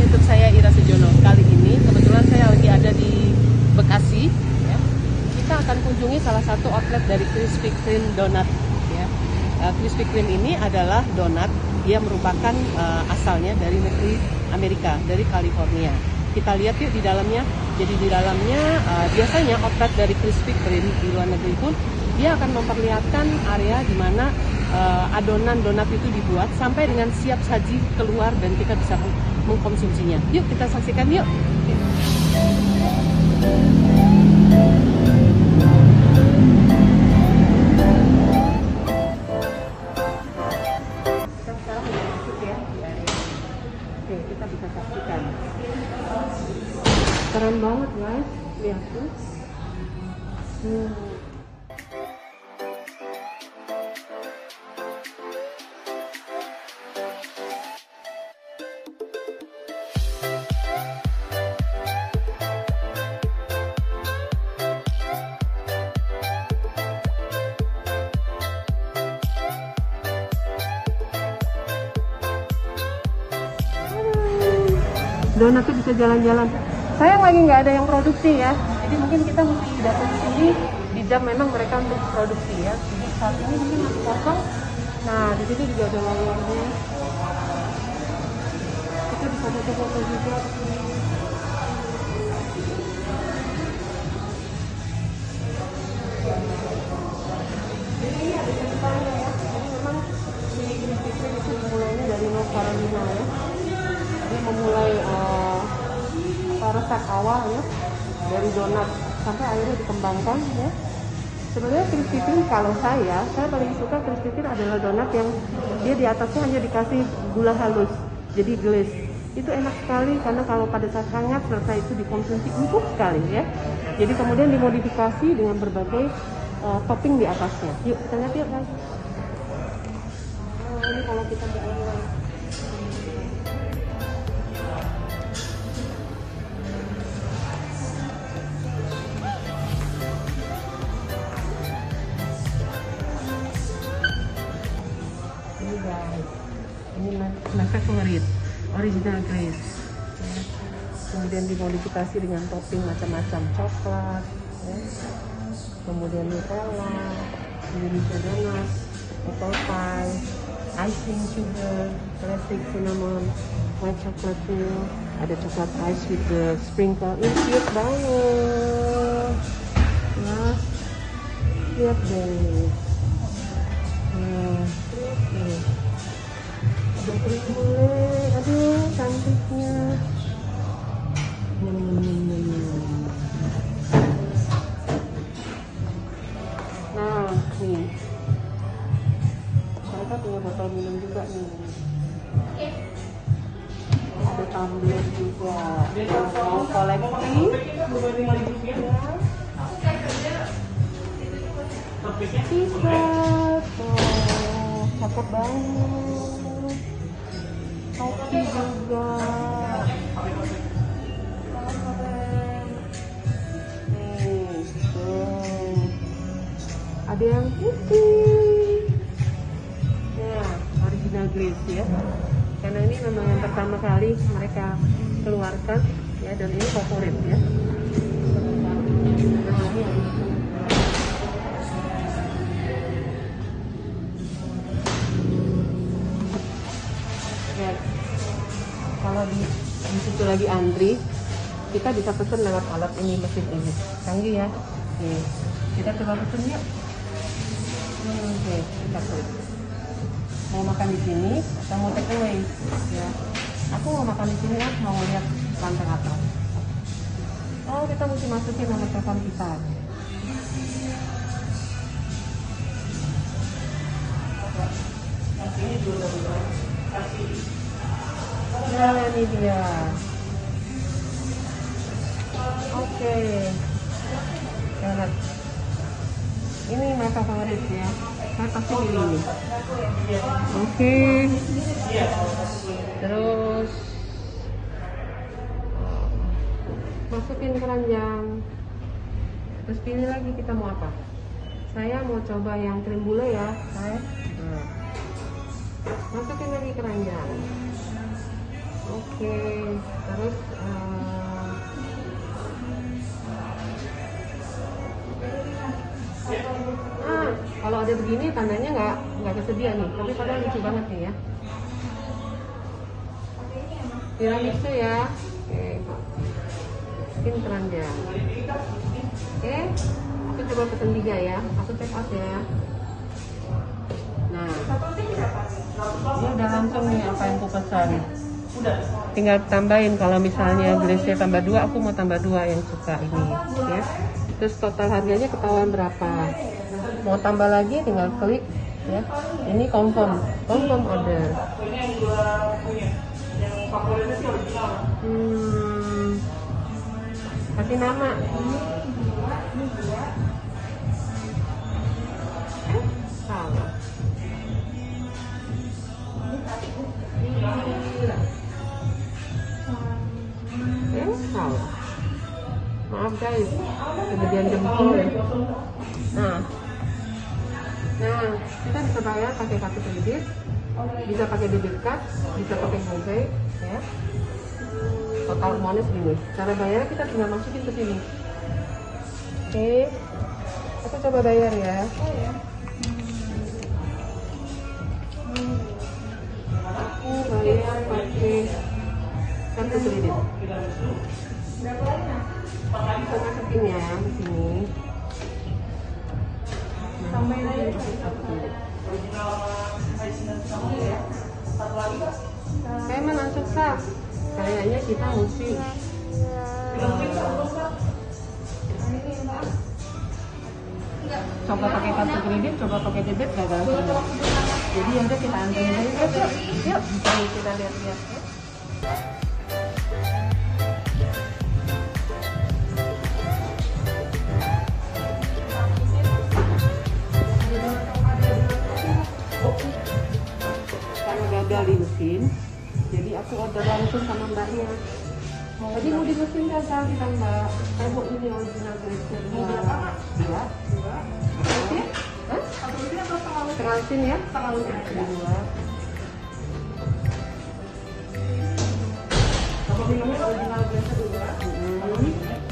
channel YouTube saya, Ira Sujono. Kali ini kebetulan saya lagi ada di Bekasi ya. Kita akan kunjungi salah satu outlet dari Krispy Kreme Donut ya. Krispy Kreme ini adalah donat. Dia merupakan asalnya dari negeri Amerika, dari California. Kita lihat yuk di dalamnya. Jadi di dalamnya biasanya outlet dari Krispy Kreme di luar negeri pun dia akan memperlihatkan area di mana adonan donat itu dibuat sampai dengan siap saji keluar dan kita bisa mengkonsumsinya. Yuk kita saksikan yuk. Kita sekarang udah masuk ya di area. Oke, kita bisa saksikan. Keren banget guys, lihat tuh. Donatnya bisa jalan-jalan. Sayang lagi nggak ada yang produksi ya. Jadi mungkin kita mesti datang ke sini di jam memang mereka untuk produksi ya. Jadi saat ini mungkin masih kosong. Nah di sini juga ada lowongannya. Kita bisa foto-foto juga. Jadi ini ada tempatnya ya. Jadi memang di Krispy Kreme itu mulainya dari North Carolina ya. Dia memulai resep awal ya dari donat sampai akhirnya dikembangkan ya. Sebenarnya Krispy Kreme kalau saya paling suka Krispy Kreme adalah donat yang dia di atasnya hanya dikasih gula halus, jadi glaze. Itu enak sekali karena kalau pada saat hangat selesai itu dikonsumsi empuk sekali ya. Jadi kemudian dimodifikasi dengan berbagai topping di atasnya. Yuk kita lihat yuk guys. Nah, ini kalau kita buka my favorite, original glaze ya. Kemudian dimodifikasi dengan topping macam-macam, coklat ya. Kemudian Nutella, Indonesia donuts, apple pie, icing sugar, classic cinnamon, white chocolate milk, ada coklat ice with the sprinkle. Ini cute banget nah, lihat deh nah, boleh, aduh cantiknya. Nah, nih. Mereka punya botol minum juga nih. Ada tumbler juga. Mau koleksi? Bisa. Tuh, cakep banget. Kopi juga ada yang putih ya, original glaze ya, karena ini memang yang pertama kali mereka keluarkan ya, dan ini favorit ya. Nah, ini kalau di situ lagi antri, kita bisa pesen lewat alat ini, mesin ini canggih ya. Oke, kita coba pesen yuk. Oke, kita klik. Mau makan di sini atau mau take away ya? Aku mau makan di sini ya, mau lihat lantai atas. Oh, kita mesti masukin nomor telepon kita. Ini dulu kasih. Nah, ini dia. Oke. Donat. Ini mata favorit ya. Saya pasti pilih ini. Oke. Terus masukin keranjang. Terus pilih lagi kita mau apa? Saya mau coba yang krim bule ya. Saya. Masukin lagi keranjang. Oke, terus kalau ada begini tandanya nggak tersedia nih, tapi padahal lucu banget nih ya. Tiramisu ya. Oke, mungkin keranjang. Oke, aku coba pesen 3 ya, aku check out ya. Nah, ini udah langsung nih apa yang aku pesan. Tinggal tambahin kalau misalnya glaze-nya tambah 2, aku mau tambah 2 yang suka ini ya. Terus total harganya ketahuan berapa. Mau tambah lagi tinggal klik ya. Ini confirm order. Kasih nama. Salah. Salah. Maaf guys, kemudian jempol. Nah, kita bisa bayar pakai kartu kredit, bisa pakai debit card, bisa pakai GoPay ya. Total money segini. Cara bayar kita tinggal masukin ke sini. Oke, aku coba bayar ya. Aku bayar pakai kartu kredit. Kita masukin ya di sini. Saya memang susah. Kayaknya kita mesti coba pakai kartu kredit, coba pakai debit, gak gampang. Jadi yaudah kita antri aja. Yuk, kita lihat-lihat. Di mesin, jadi aku order langsung sama mbaknya. Tadi mau di mesin gagal kita mbak. Saya mau ini original glaze-nya 2. Oke? Terasin ya? Terasin 2. Aku minum original glaze-nya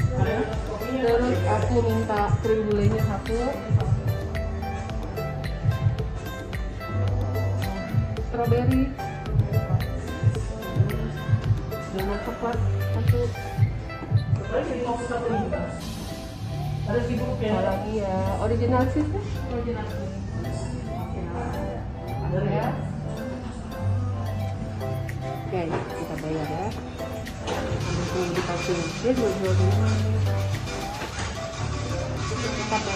2. Terus aku minta krim gulainya 1. Strawberry, donat coklat 1. Ada sibuk ya? Lagi ya, original cheese ya? Original cheese. Ada ya? Oke, kita bayar ya. Ambil dikasih. Dia jual yang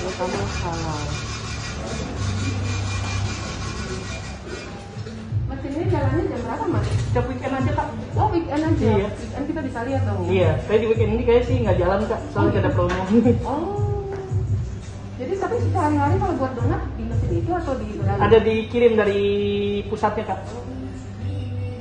utama halal. Ini jalannya jam berapa mas? Setiap weekend aja kak. Oh weekend aja? Iya. Weekend kita bisa lihat dong. Iya, saya di weekend ini kayaknya sih nggak jalan kak, soalnya nggak ada promo. Oh, jadi tapi sehari-hari kalau buat donat di mesin itu atau di donat? Ada dikirim dari pusatnya kak.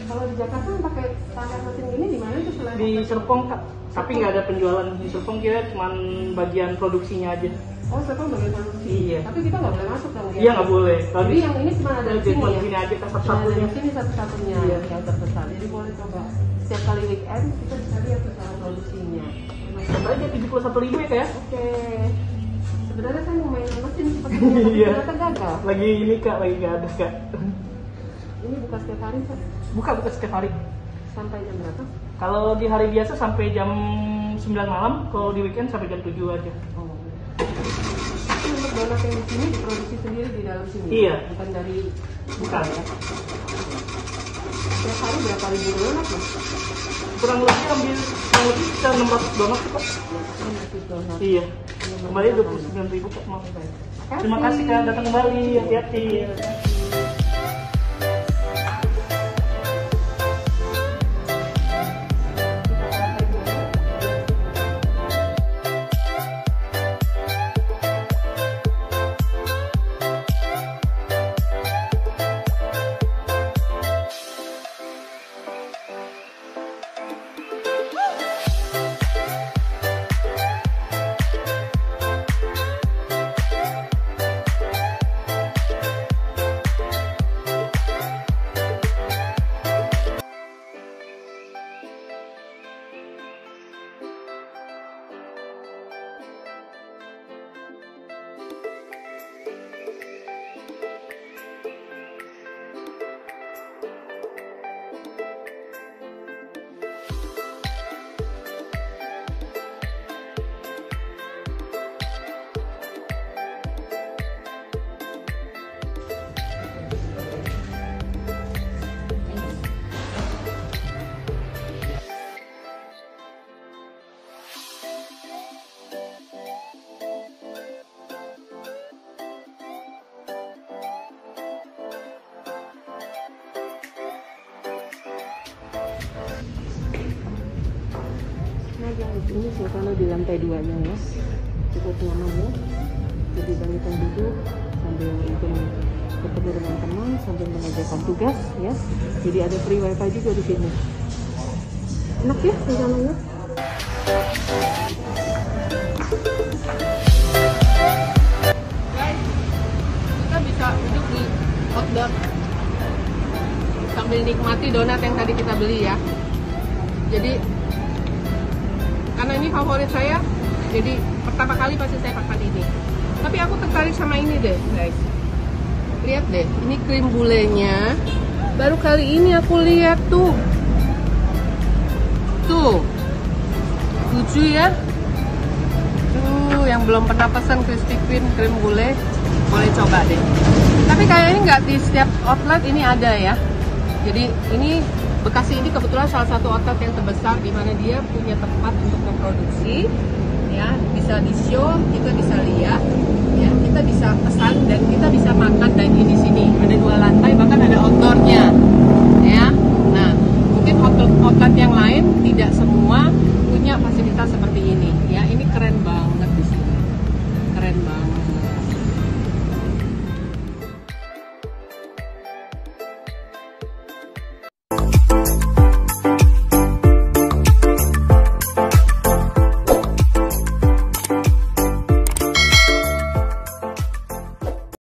Kalau di Jakarta pakai standar mesin ini di mana tuh? Di Serpong kak, tapi nggak ada penjualan di Serpong, kira cuma bagian produksinya aja. Oh, siapa boleh masuk? Iya. Tapi kita nggak boleh masuk dong? Iya, nggak boleh. Jadi yang ini cuma ada di sini ya? Aja, satu-satunya. Di sini satu-satunya yang terbesar. Jadi boleh coba. Setiap kali weekend kita bisa lihat pesanan produksinya. Coba aja 71.000 ya kak? Oke. Sebenarnya saya mau main mesin sepertinya, tapi ternyata gagal. Lagi ini kak, lagi nggak ada kak. Ini buka setiap hari kak? Buka setiap hari. Sampai jam berapa? Kalau di hari biasa sampai jam 9 malam, kalau di weekend sampai jam 7 aja. Tapi untuk donat yang di sini diproduksi sendiri di dalam sini? Iya. Bukan dari bukan ya? Setiap hari berapa ribu donat mas? Kurang lebih kita 600 donat kok. 600 donat? Iya. Kembali 29.000 kok mau. Terima kasih kak, datang kembali, hati-hati. yang ini suasana di lantai 2-nya ya, cukup nyaman ya, jadi banyak yang duduk sambil mungkin bertemu dengan teman sambil mengerjakan tugas ya. Jadi ada free wifi juga di sini, enak ya suasananya. Guys, kita bisa duduk di outdoor sambil nikmati donat yang tadi kita beli ya. Jadi karena ini favorit saya, jadi pertama kali pasti saya makan ini. Tapi aku tertarik sama ini deh guys. Lihat deh, ini krim bulenya. Baru kali ini aku lihat tuh. Tuh. Lucu ya. Tuh, yang belum pernah pesan Krispy Kreme krim bule, boleh coba deh. Tapi kayaknya nggak di setiap outlet ini ada ya. Jadi ini Bekasi ini kebetulan salah satu outlet yang terbesar, di mana dia punya tempat untuk memproduksi, ya bisa di show, kita bisa lihat, ya kita bisa pesan dan kita bisa makan daging di sini. Ada 2 lantai, bahkan ada outdoornya, ya. Nah, mungkin outlet yang lain